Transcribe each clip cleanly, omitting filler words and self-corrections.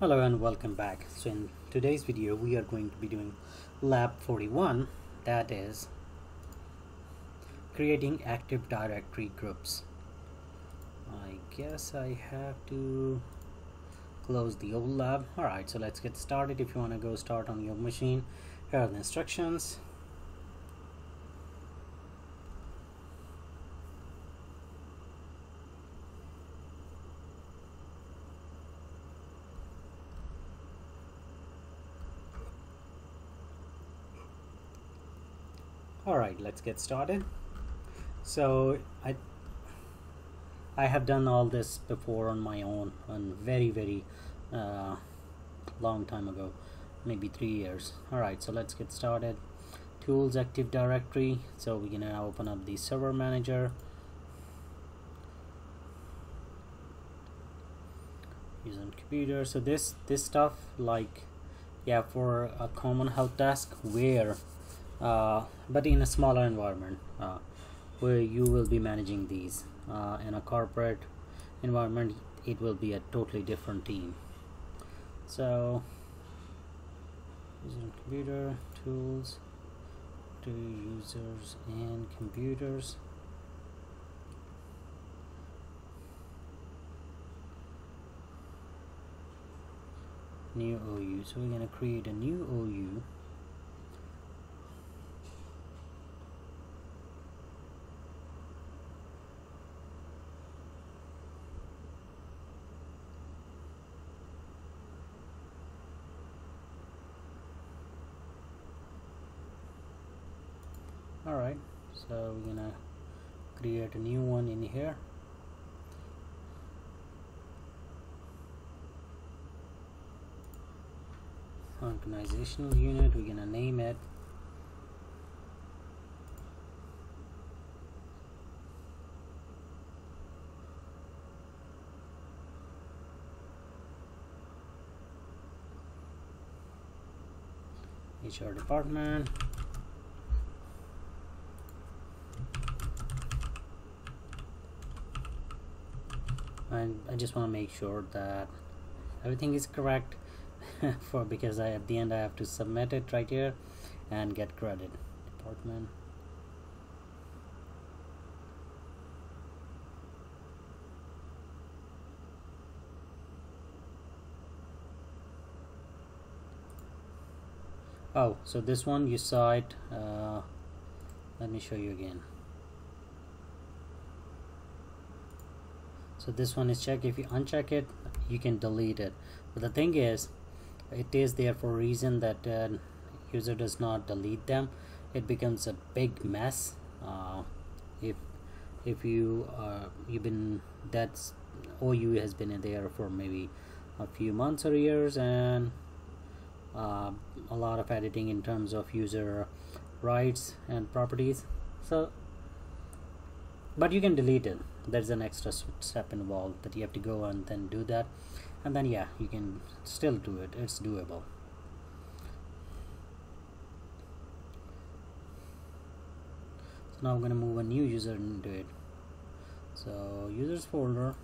Hello and welcome back. So in today's video we are going to be doing lab 41, that is creating Active Directory groups. I guess I have to close the old lab. Alright, so let's get started. If you want to go start on your machine, here are the instructions. Alright, let's get started. So I have done all this before on my own, on very, very long time ago, maybe 3 years. Alright, so let's get started. Tools, Active Directory. So we're gonna open up the server manager. Using computer. So this stuff, like, yeah, for a common help desk where but in a smaller environment where you will be managing these. In a corporate environment, it will be a totally different team. So using computer, tools, to users and computers. New OU. So we're going to create a new OU. Alright, so we're gonna create a new one in here. Organizational unit, we're gonna name it HR department. And I just want to make sure that everything is correct because at the end I have to submit it right here and get credit. Department. Oh, so this one you saw it. Let me show you again. So this one is checked. If you uncheck it, you can delete it. But the thing is, it is there for a reason that user does not delete them. It becomes a big mess if you've been, that's OU has been in there for maybe a few months or years, and a lot of editing in terms of user rights and properties. So, but you can delete it. There's an extra step involved that you have to go and then do that, and then yeah, you can still do it. It's doable. So now I'm gonna move a new user into it. So users folder.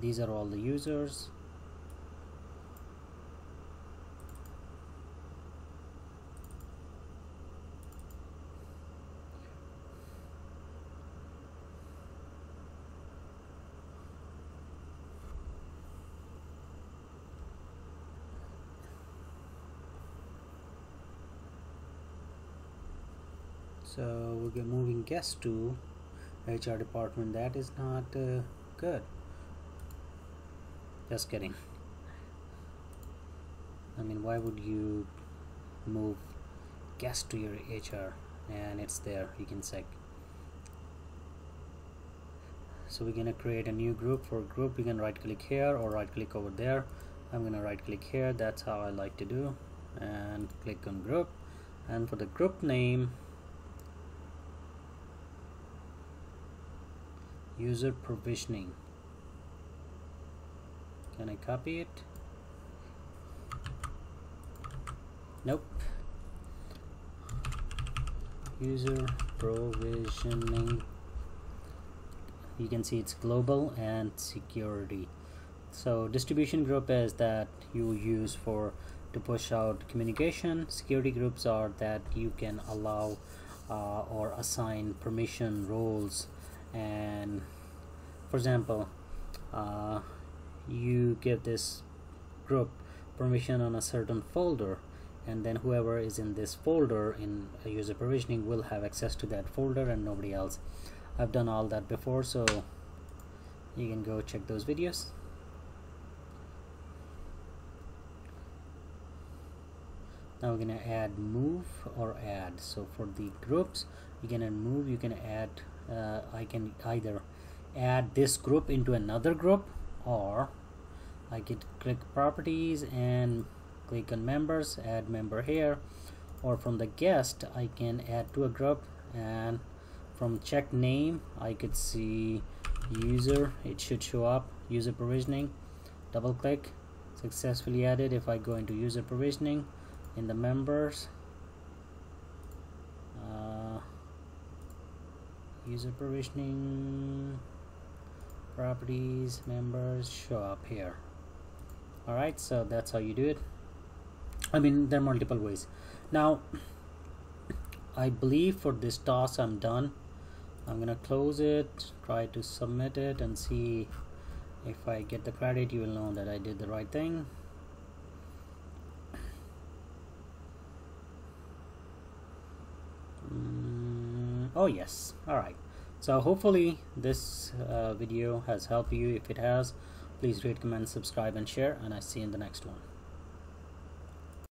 These are all the users. So we're moving guest to HR department. That is not good. Just kidding. I mean, why would you move guest to your HR? And it's there, you can check. So we're gonna create a new group. For group, you can right click here or right click over there. I'm gonna right click here, that's how I like to do, and click on group. And for the group name, user provisioning. Can I copy it? Nope. User provisioning. You can see it's global and security. So distribution group is that you use for to push out communication. Security groups are that you can allow or assign permission roles, and for example you give this group permission on a certain folder, and then whoever is in this folder in user provisioning will have access to that folder and nobody else. I've done all that before, so you can go check those videos. Now we're gonna add move or add. So for the groups you can add move, you can add I can either add this group into another group, or I could click properties and click on members, add member here, or from the guest I can add to a group, and from check name I could see user, it should show up user provisioning. Double click, successfully added. If I go into user provisioning in the members, user provisioning, properties, members, show up here. Alright, so that's how you do it. I mean, there are multiple ways. Now I believe for this task I'm done. I'm gonna close it, try to submit it, and see if I get the credit. You will know that I did the right thing. Oh yes, alright. So hopefully this video has helped you. If it has, please rate, comment, subscribe, and share, and I see you in the next one.